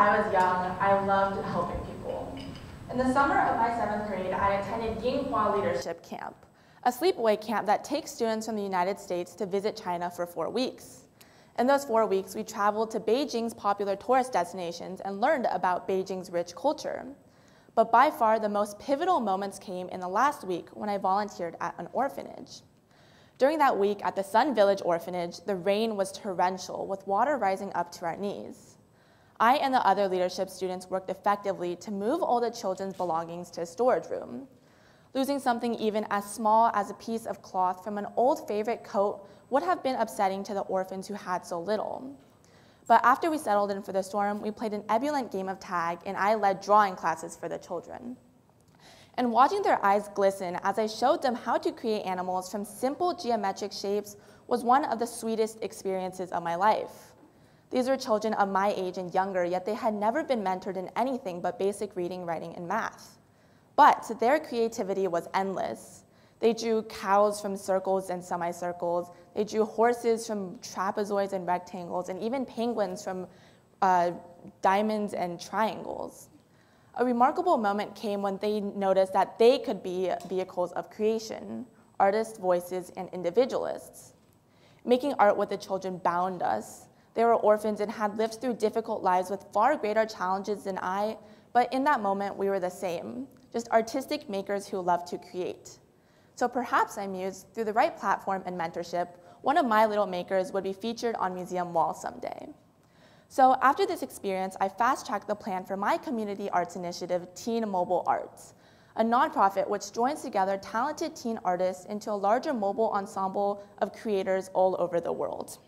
I was young, I loved helping people. In the summer of my 7th grade, I attended Yinghua Leadership Camp, a sleepaway camp that takes students from the United States to visit China for 4 weeks. In those 4 weeks, we traveled to Beijing's popular tourist destinations and learned about Beijing's rich culture. But by far, the most pivotal moments came in the last week when I volunteered at an orphanage. During that week at the Sun Village Orphanage, the rain was torrential, with water rising up to our knees. I and the other leadership students worked effectively to move all the children's belongings to a storage room. Losing something even as small as a piece of cloth from an old favorite coat would have been upsetting to the orphans who had so little. But after we settled in for the storm, we played an ebullient game of tag, and I led drawing classes for the children. And watching their eyes glisten as I showed them how to create animals from simple geometric shapes was one of the sweetest experiences of my life. These were children of my age and younger, yet they had never been mentored in anything but basic reading, writing, and math. But their creativity was endless. They drew cows from circles and semicircles. They drew horses from trapezoids and rectangles, and even penguins from diamonds and triangles. A remarkable moment came when they noticed that they could be vehicles of creation, artists, voices, and individualists. Making art with the children bound us. They were orphans and had lived through difficult lives with far greater challenges than I, but in that moment, we were the same, just artistic makers who loved to create. So perhaps, I mused, through the right platform and mentorship, one of my little makers would be featured on museum walls someday. So after this experience, I fast-tracked the plan for my community arts initiative, Teen Mobile Arts, a nonprofit which joins together talented teen artists into a larger mobile ensemble of creators all over the world.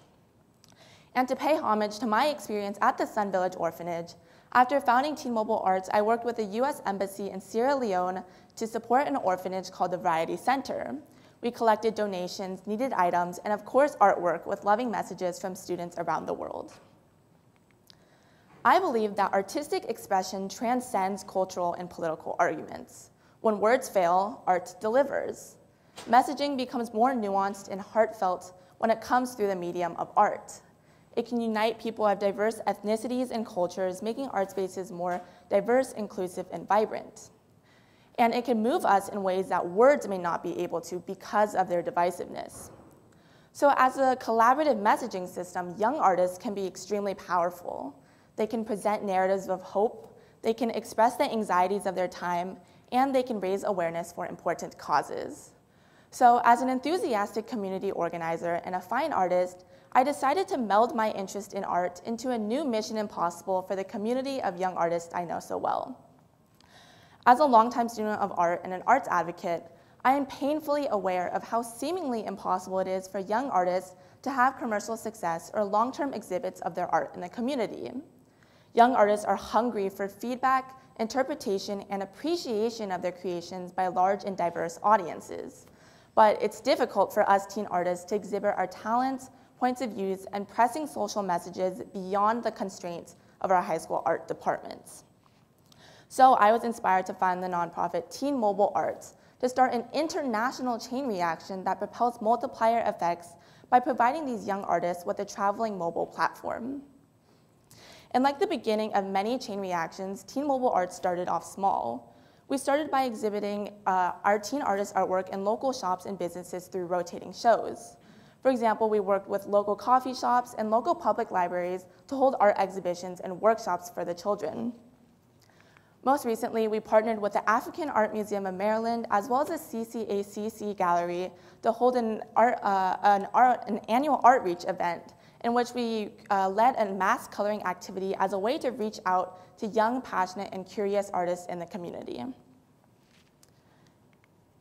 And to pay homage to my experience at the Sun Village Orphanage, after founding Teen Mobile Arts, I worked with the US Embassy in Sierra Leone to support an orphanage called the Variety Center. We collected donations, needed items, and of course artwork with loving messages from students around the world. I believe that artistic expression transcends cultural and political arguments. When words fail, art delivers. Messaging becomes more nuanced and heartfelt when it comes through the medium of art. It can unite people of diverse ethnicities and cultures, making art spaces more diverse, inclusive, and vibrant. And it can move us in ways that words may not be able to because of their divisiveness. So as a collaborative messaging system, young artists can be extremely powerful. They can present narratives of hope, they can express the anxieties of their time, and they can raise awareness for important causes. So as an enthusiastic community organizer and a fine artist, I decided to meld my interest in art into a new mission impossible for the community of young artists I know so well. As a longtime student of art and an arts advocate, I am painfully aware of how seemingly impossible it is for young artists to have commercial success or long-term exhibits of their art in the community. Young artists are hungry for feedback, interpretation, and appreciation of their creations by large and diverse audiences. But it's difficult for us teen artists to exhibit our talents, points of views, and pressing social messages beyond the constraints of our high school art departments. So I was inspired to fund the nonprofit Teen Mobile Arts to start an international chain reaction that propels multiplier effects by providing these young artists with a traveling mobile platform. And like the beginning of many chain reactions, Teen Mobile Arts started off small. We started by exhibiting our teen artists' artwork in local shops and businesses through rotating shows. For example, we worked with local coffee shops and local public libraries to hold art exhibitions and workshops for the children. Most recently, we partnered with the African Art Museum of Maryland, as well as the CCACC Gallery, to hold an annual ArtReach event in which we led a mass coloring activity as a way to reach out to young, passionate, and curious artists in the community.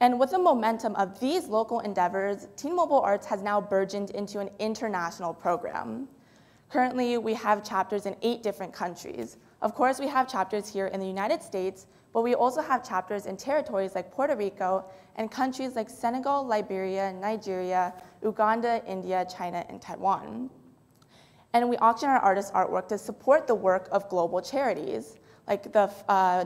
And with the momentum of these local endeavors, Teen Mobile Arts has now burgeoned into an international program. Currently, we have chapters in 8 different countries. Of course, we have chapters here in the United States, but we also have chapters in territories like Puerto Rico and countries like Senegal, Liberia, Nigeria, Uganda, India, China, and Taiwan. And we auction our artists' artwork to support the work of global charities, like the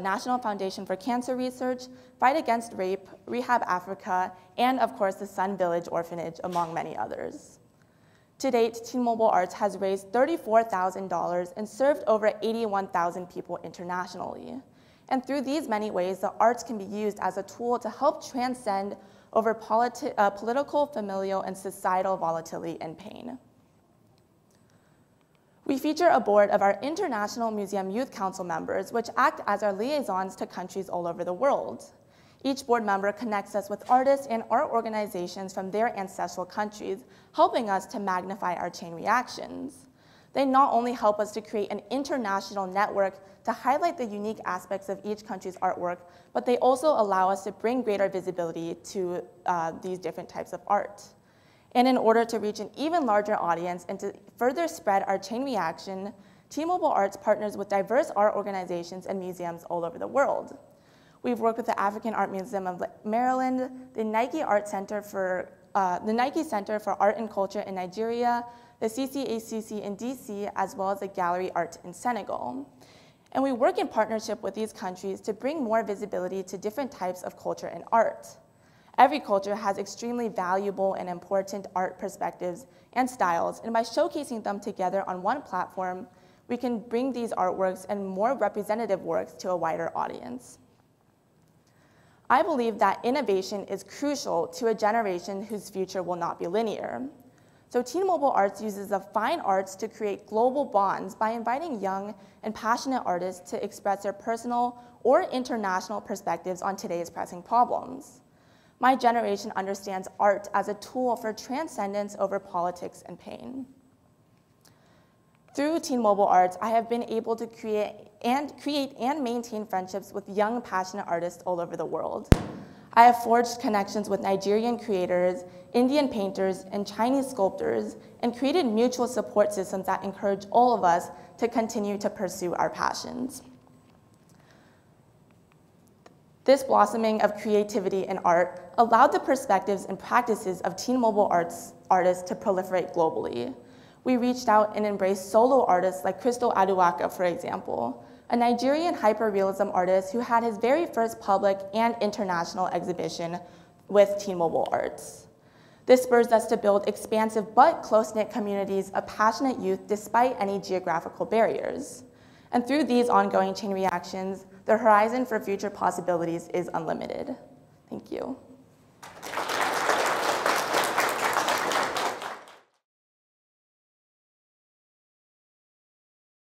National Foundation for Cancer Research, Fight Against Rape, Rehab Africa, and of course the Sun Village Orphanage, among many others. To date, Teen Mobile Arts has raised $34,000 and served over 81,000 people internationally. And through these many ways, the arts can be used as a tool to help transcend over political, familial, and societal volatility and pain. We feature a board of our International Museum Youth Council members, which act as our liaisons to countries all over the world. Each board member connects us with artists and art organizations from their ancestral countries, helping us to magnify our chain reactions. They not only help us to create an international network to highlight the unique aspects of each country's artwork, but they also allow us to bring greater visibility to these different types of art. And in order to reach an even larger audience and to further spread our chain reaction, Teen Mobile Arts partners with diverse art organizations and museums all over the world. We've worked with the African Art Museum of Maryland, the Nike Center for Art and Culture in Nigeria, the CCACC in DC, as well as the Gallery Art in Senegal. And we work in partnership with these countries to bring more visibility to different types of culture and art. Every culture has extremely valuable and important art perspectives and styles, and by showcasing them together on one platform, we can bring these artworks and more representative works to a wider audience. I believe that innovation is crucial to a generation whose future will not be linear. So Teen Mobile Arts uses the fine arts to create global bonds by inviting young and passionate artists to express their personal or international perspectives on today's pressing problems. My generation understands art as a tool for transcendence over politics and pain. Through Teen Mobile Arts, I have been able to create and maintain friendships with young, passionate artists all over the world. I have forged connections with Nigerian creators, Indian painters, and Chinese sculptors, and created mutual support systems that encourage all of us to continue to pursue our passions. This blossoming of creativity and art allowed the perspectives and practices of Teen Mobile Arts artists to proliferate globally. We reached out and embraced solo artists like Crystal Aduwaka, for example, a Nigerian hyperrealism artist who had his very first public and international exhibition with Teen Mobile Arts. This spurs us to build expansive but close-knit communities of passionate youth despite any geographical barriers. And through these ongoing chain reactions, the horizon for future possibilities is unlimited. Thank you.